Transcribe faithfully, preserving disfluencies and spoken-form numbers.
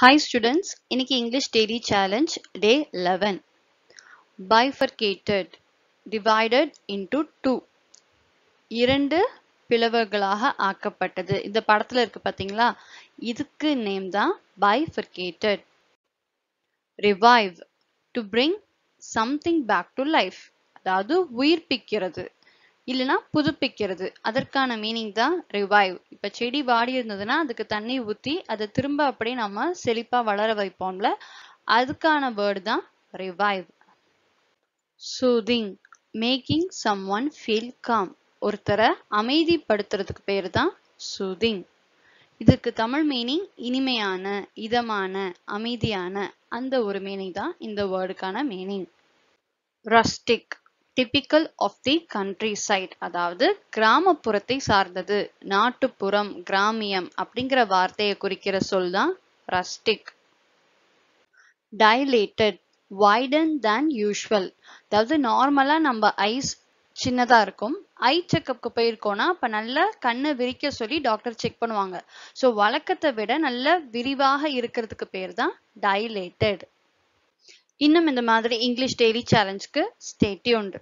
Hi students, இன்னைக்கு English Daily Challenge Day eleven. Bifurcated, divided into two. இரண்டு பிளவுகளாக ஆக்கப்பட்டது. இந்த படத்துல இருக்கு பாத்தீங்களா? இதுக்கு நேம் தான் bifurcated. Revive, to bring something back to life. அதாவது உயிர்ப்பிக்கிறது. இல்லனா புதுப்பிக்கிறது. அதற்கான மீனிங் தான் ரிவைவ். இப்ப செடி வாடி இருந்ததுனா அதுக்கு தண்ணி ஊத்தி அதை திரும்ப அப்படியே நாம செழிப்பா வளர வைப்போம்ல, அதுக்கான வேர்ட் தான் revive. Soothing, making someone feel calm. ஒருத்தரை அமைதிப்படுத்துறதுக்கு பேர் தான் சூதிங். இதுக்கு தமிழ் மீனிங் இனிமையான, இதமான, அமைதியான, அந்த ஒரு மீனிங் தான் இந்த வேர்டுக்கான meaning. Rustic, typical of the countryside, அதாவது கிராமப்புறத்தை சார்ந்தது. நாட்டுப்புறம், கிராமியம் அப்படிங்கிற வார்த்தையை குறிக்கிற சொல் தான் rustic. dilated, wider than usual, அதாவது நார்மலா நம்ம ஐஸ் சின்னதா இருக்கும், ஐ செக்அப்க்கு போயிருக்கோம்னா அப்ப நல்லா கண்ணை விரிக்க சொல்லி டாக்டர் செக் பண்ணுவாங்க. ஸோ வழக்கத்தை விட நல்ல விரிவாக இருக்கிறதுக்கு பேர் தான் dilated. இன்னும் இந்த மாதிரி இங்கிலீஷ் டெய்லி சேலஞ்சுக்கு ஸ்டே டியூன்ட்.